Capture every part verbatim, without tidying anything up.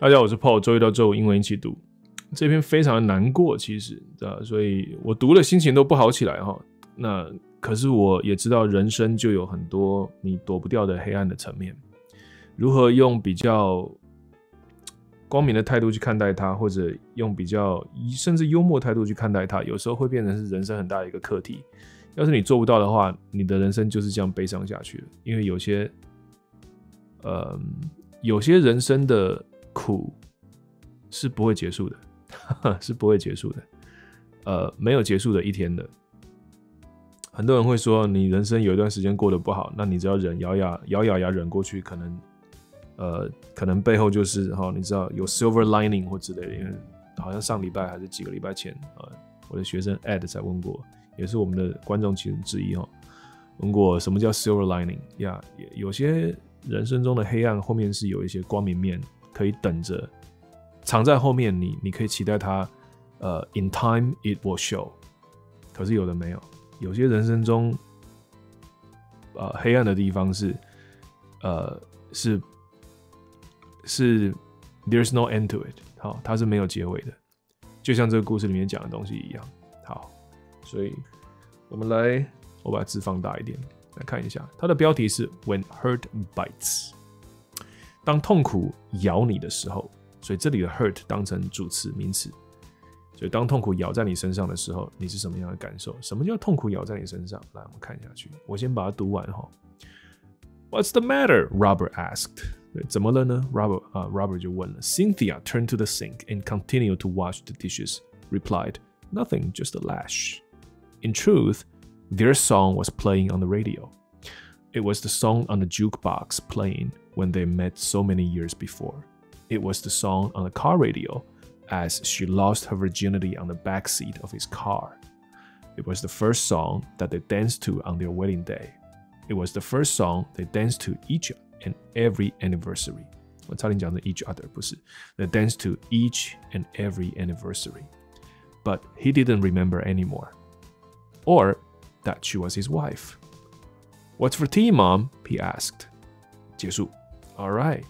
大家好，我是 Paul， 周一到周五英文一起读。这篇非常的难过，其实啊，所以我读了心情都不好起来哈。那可是我也知道，人生就有很多你躲不掉的黑暗的层面，如何用比较光明的态度去看待它，或者用比较甚至幽默态度去看待它，有时候会变成是人生很大的一个课题。要是你做不到的话，你的人生就是这样悲伤下去了。因为有些，呃，有些人生的苦是不会结束的，是不会结束的，呃，没有结束的一天的。很多人会说，你人生有一段时间过得不好，那你只要忍，咬咬咬咬牙忍过去，可能，呃，可能背后就是哈、哦，你知道有 silver lining 或之类的。因为好像上礼拜还是几个礼拜前啊、呃，我的学生 Ed 才问过，也是我们的观众其中之一哈、哦，问过什么叫 silver lining 呀、yeah, ？有些人生中的黑暗后面是有一些光明面。可以等着，藏在后面你，你可以期待它。呃 ，in time it will show。可是有的没有，有些人生中，呃，黑暗的地方是，呃，是是 there's no end to it。好，它是没有结尾的，就像这个故事里面讲的东西一样。好，所以我们来，我把字放大一点来看一下，它的标题是 When Hurt Bites。当痛苦咬你的时候，所以这里的 hurt 当成主词、名词。所以当痛苦咬在你身上的时候，你是什么样的感受？什么叫痛苦咬在你身上？来，我们看下去。我先把它读完哈。What's the matter? Robert asked. 对，怎么了呢 ？Robert 啊、uh, ，Robert 就问了。Cynthia turned to the sink and continued to wash the dishes. Replied, "Nothing, just a lash." In truth, their song was playing on the radio. It was the song on the jukebox playing when they met so many years before. It was the song on the car radio as she lost her virginity on the backseat of his car. It was the first song that they danced to on their wedding day. It was the first song they danced to each and every anniversary. 我差点讲成 each other, 不是。They danced to each and every anniversary. But he didn't remember anymore. Or that she was his wife.What's for tea, Mom? He asked. 结束。All right.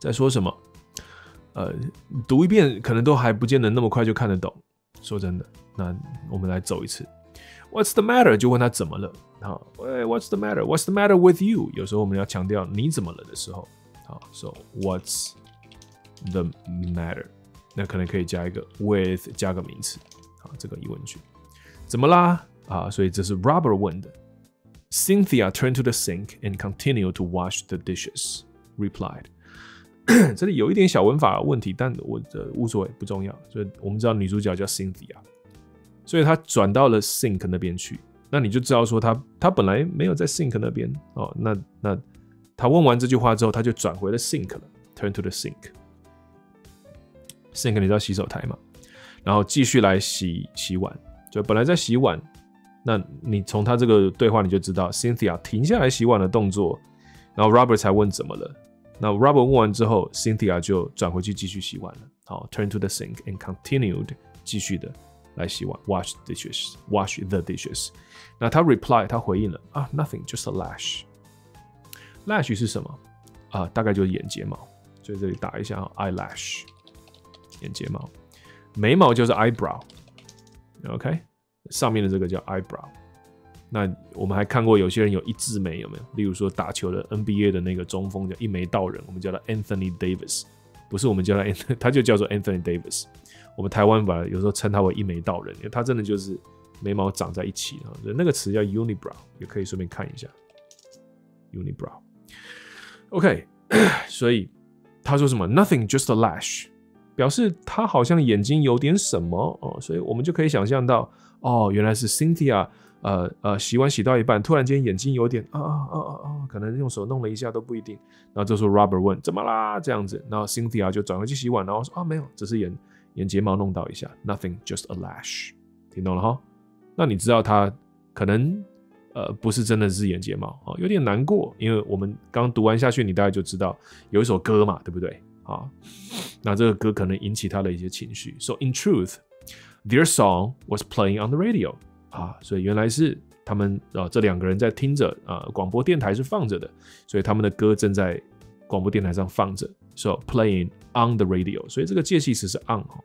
在说什么？呃，读一遍可能都还不见得那么快就看得懂。说真的，那我们来走一次。What's the matter? 就问他怎么了。好，喂 ，What's the matter? What's the matter with you? 有时候我们要强调你怎么了的时候，好 ，So what's the matter? 那可能可以加一个 with 加个名词。好，这个疑问句。怎么啦？啊，所以这是 Robert 问的。Cynthia turned to the sink and continued to wash the dishes. Replied. 这里有一点小文法的问题，但我的无所谓，不重要。所以我们知道女主角叫 Cynthia， 所以她转到了 sink 那边去。那你就知道说她她本来没有在 sink 那边哦。那那她问完这句话之后，她就转回了 sink 了 ，turn to the sink。sink 你知道洗手台嘛？然后继续来洗洗碗，就本来在洗碗。那你从他这个对话你就知道 ，Cynthia 停下来洗碗的动作，然后 Robert 才问怎么了。那 Robert 问完之后 ，Cynthia 就转回去继续洗碗了。好 ，turn to the sink and continued 继续的来洗碗 ，wash dishes, wash the dishes。那他 reply 他回应了啊 ，nothing, just a lash。lash 是什么啊？大概就是眼睫毛，所以这里打一下 eyelash， 眼睫毛，眉毛就是 eyebrow。OK。上面的这个叫 eyebrow， 那我们还看过有些人有一字眉，有没有？例如说打球的 N B A 的那个中锋叫一眉道人，我们叫他 Anthony Davis， 不是我们叫他 Anthony， 他就叫做 Anthony Davis。我们台湾把有时候称他为一眉道人，因为他真的就是眉毛长在一起啊。那个词叫 unibrow， 也可以顺便看一下 unibrow。OK， 所以他说什么 ？Nothing, just a lash。表示他好像眼睛有点什么哦，所以我们就可以想象到哦，原来是 Cynthia， 呃呃，洗碗洗到一半，突然间眼睛有点啊啊啊啊，可能用手弄了一下都不一定。然后这时候 Robert 问怎么啦这样子，然后 Cynthia 就转回去洗碗，然后说啊没有，只是眼眼睫毛弄到一下 ，nothing just a lash， 听懂了哈？那你知道他可能呃不是真的是眼睫毛啊、哦，有点难过，因为我们刚读完下去，你大概就知道有一首歌嘛，对不对？啊，那这个歌可能引起他的一些情绪。So in truth, their song was playing on the radio. 啊，所以原来是他们啊，这两个人在听着啊，广播电台是放着的，所以他们的歌正在广播电台上放着。So playing on the radio， 所以这个介系词是 on 哈。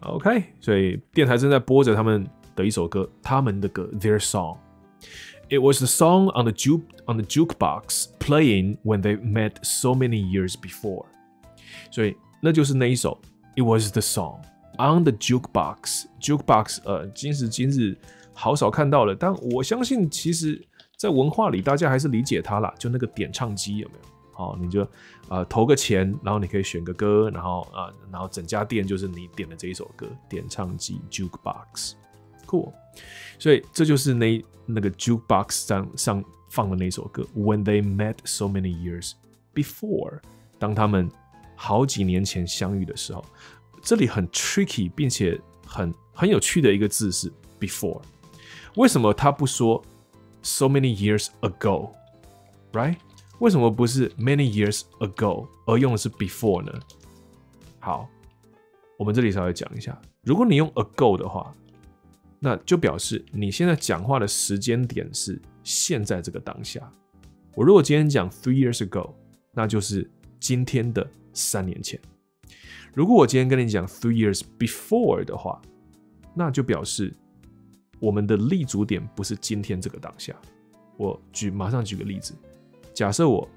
OK， 所以电台正在播着他们的一首歌，他们的歌 ，their song。It was the song on the juke on the jukebox playing when they met so many years before。所以那就是那一首 ，It was the song on the jukebox。jukebox， 呃，今时今日好少看到了，但我相信其实。 在文化里，大家还是理解它啦，就那个点唱机有没有？好，你就呃投个钱，然后你可以选个歌，然后啊、呃，然后整家店就是你点的这一首歌，点唱机 jukebox， cool。所以这就是那那个 jukebox 上上放的那首歌 ，When they met so many years before， 当他们好几年前相遇的时候，这里很 tricky， 并且很很有趣的一个字是 before， 为什么他不说？ So many years ago, right? 为什么不是 many years ago 而用的是 before 呢？好，我们这里稍微讲一下。如果你用 ago 的话，那就表示你现在讲话的时间点是现在这个当下。我如果今天讲 three years ago， 那就是今天的三年前。如果我今天跟你讲 three years before 的话，那就表示。 我们的立足点不是今天这个当下。我举马上举个例子，假设我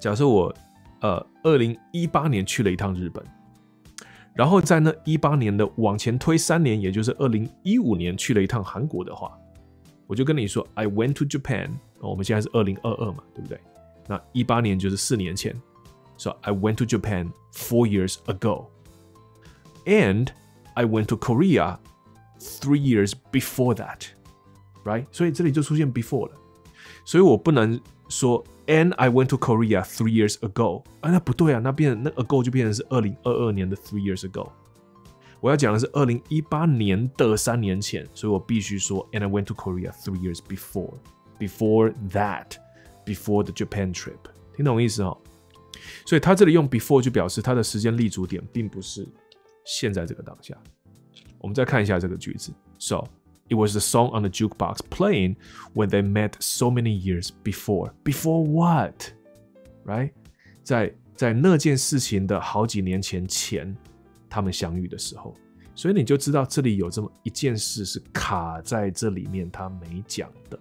假设我呃，二零一八年去了一趟日本，然后在那一八年的往前推三年，也就是二零一五年去了一趟韩国的话，我就跟你说 I went to Japan。我们现在是二零二二嘛，对不对？那一八年就是四年前， so I went to Japan four years ago, and I went to Korea three years before that, right? 所以这里就出现 before 了，所以我不能说 and I went to Korea three years ago 啊，那不对啊，那变那 ago 就变成是二零二二年的three years ago。我要讲的是二零一八年的三年前，所以我必须说 and I went to Korea three years before, before that, before the Japan trip。听懂意思哦？所以他这里用 before 就表示他的时间立足点并不是。 现在这个当下，我们再看一下这个句子。So it was the song on the jukebox playing when they met so many years before. Before what? Right? 在在那件事情的好几年前前，他们相遇的时候，所以你就知道这里有这么一件事是卡在这里面，他没讲的。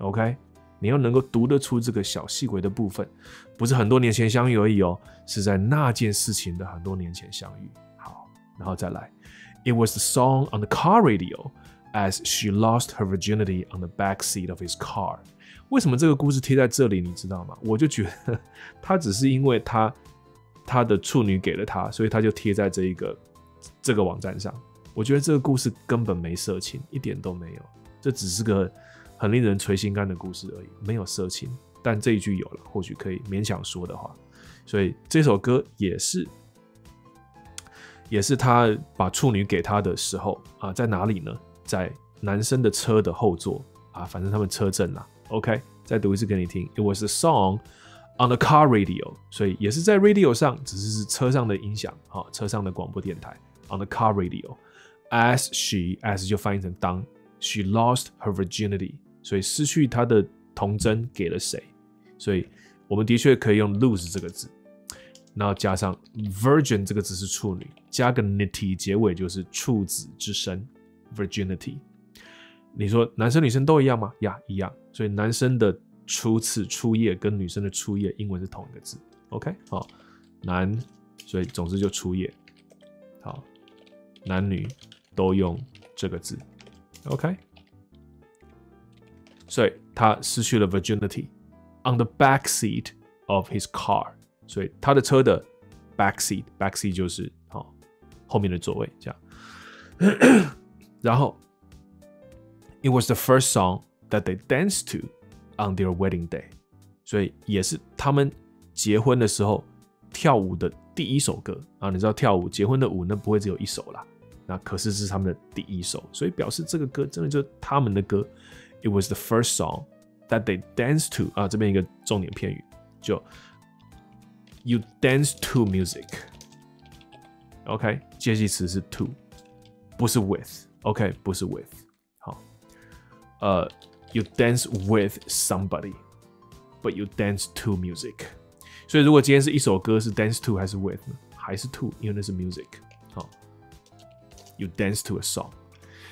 OK， 你要能够读得出这个小细微的部分，不是很多年前相遇而已哦，是在那件事情的很多年前相遇。 然后再来 ，It was the song on the car radio as she lost her virginity on the back seat of his car。为什么这个故事贴在这里？你知道吗？我就觉得他只是因为他他的处女给了他，所以他就贴在这一个这个网站上。我觉得这个故事根本没色情，一点都没有。这只是个很令人垂心肝的故事而已，没有色情。但这一句有了，或许可以勉强说的话。所以这首歌也是。 也是他把处女给他的时候啊，在哪里呢？在男生的车的后座啊，反正他们车震啦。OK， 再读一次给你听。It was a song on the car radio， 所以也是在 radio 上，只是是车上的音响啊，车上的广播电台。On the car radio, as she as 就翻译成当 she lost her virginity， 所以失去她的童贞给了谁？所以我们的确可以用 lose 这个字。 然后加上 virgin 这个字是处女，加个 nity 结尾就是处子之身 virginity。你说男生女生都一样吗？呀，一样。所以男生的初次初夜跟女生的初夜英文是同一个字。OK， 好，男，所以总之就初夜。好，男女都用这个字。OK， 所以他失去了 virginity on the back seat of his car。 所以他的车的 back seat back seat 就是哦后面的座位这样。然后 ，It was the first song that they danced to on their wedding day。所以也是他们结婚的时候跳舞的第一首歌啊。你知道跳舞结婚的舞那不会只有一首啦，那可是是他们的第一首，所以表示这个歌真的就是他们的歌。It was the first song that they danced to 啊，这边一个重点片语就。 You dance to music. OK， 介系词是 to， 不是 with。OK， 不是 with。好，呃， you dance with somebody, but you dance to music。所以如果今天是一首歌是 dance to 还是 with 呢？还是 to， 因为那是 music。好 ，you dance to a song。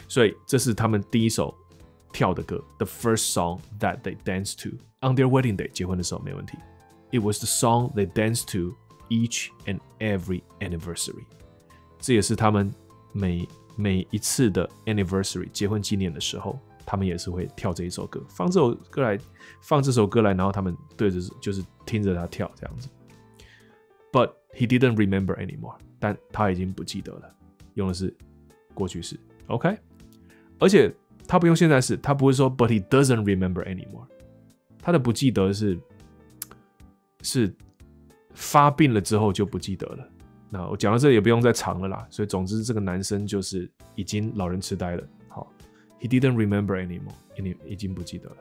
所以这是他们第一首跳的歌 ，the first song that they danced to on their wedding day， 结婚的时候没问题。It was the song they danced to each and every anniversary。这也是他们每每一次的 anniversary 结婚纪念的时候。他们也是会跳这一首歌，放这首歌来，放这首歌来，然后他们对着就是听着他跳这样子。But he didn't remember anymore， 但他已经不记得了，用的是过去式 ，OK？ 而且他不用现在式，他不会说 But he doesn't remember anymore， 他的不记得是是发病了之后就不记得了。那我讲到这里也不用再长了啦，所以总之这个男生就是已经老人痴呆了。好。He didn't remember anymore. 已经不记得了。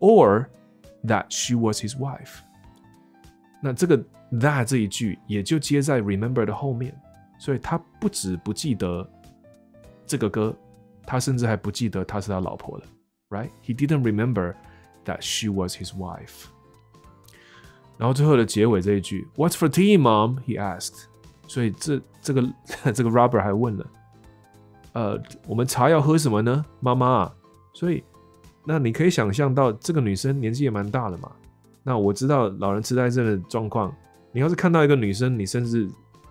Or that she was his wife. 那这个 that 这一句也就接在 remember 的后面，所以他不只不记得这个歌，他甚至还不记得他是他老婆了。Right? He didn't remember that she was his wife. 然后最后的结尾这一句 ，What's for tea, Mom? He asked. 所以这这个这个 Robert 还问了。呃，我们茶要喝什么呢，妈妈？所以，那你可以想象到，这个女生年纪也蛮大了嘛。那我知道老人痴呆症的状况，你要是看到一个女生，你甚至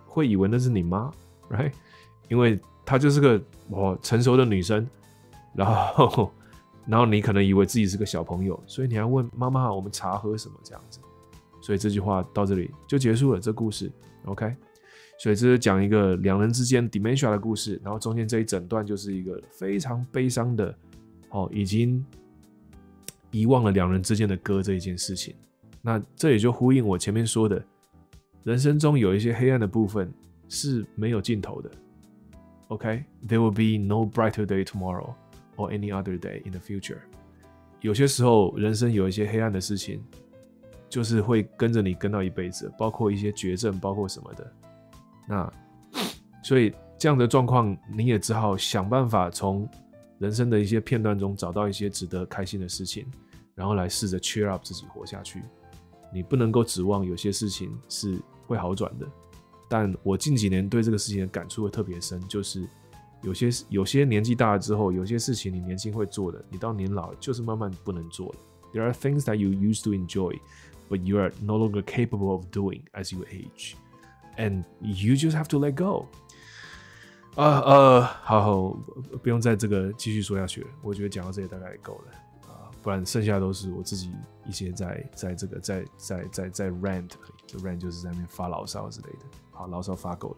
会以为那是你妈 ，right？ 因为她就是个哦成熟的女生，然后，然后你可能以为自己是个小朋友，所以你还问妈妈，我们茶喝什么这样子。所以这句话到这里就结束了，这故事 ，OK？所以这是讲一个两人之间 dementia 的故事，然后中间这一整段就是一个非常悲伤的，哦，已经遗忘了两人之间的歌这一件事情。那这也就呼应我前面说的，人生中有一些黑暗的部分是没有尽头的。OK， there will be no brighter day tomorrow or any other day in the future。有些时候，人生有一些黑暗的事情，就是会跟着你跟到一辈子，包括一些绝症，包括什么的。那，所以这样的状况，你也只好想办法从人生的一些片段中找到一些值得开心的事情，然后来试着 cheer up 自己活下去。你不能够指望有些事情是会好转的，但我近几年对这个事情的感触会特别深，就是有些有些年纪大了之后，有些事情你年轻会做的，你到年老就是慢慢不能做了。There are things that you used to enjoy, but you are no longer capable of doing as you age.And you just have to let go. 啊呃，好好，不用再这个继续说下去了。我觉得讲到这里大概也够了啊，不然剩下都是我自己一些在在这个在在在在 rant， 这 rant 就是在那边发牢骚之类的。好，牢骚发够了。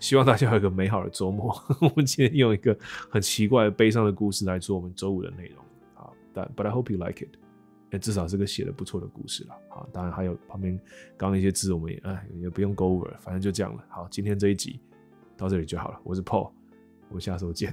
希望大家有一个美好的周末。我们今天用一个很奇怪的悲伤的故事来做我们周五的内容。好 ，but but I hope you like it.至少是个写的不错的故事了，好，当然还有旁边刚刚一些字我们也哎也不用 go over， 反正就这样了。好，今天这一集到这里就好了。我是 Paul， 我们下周见。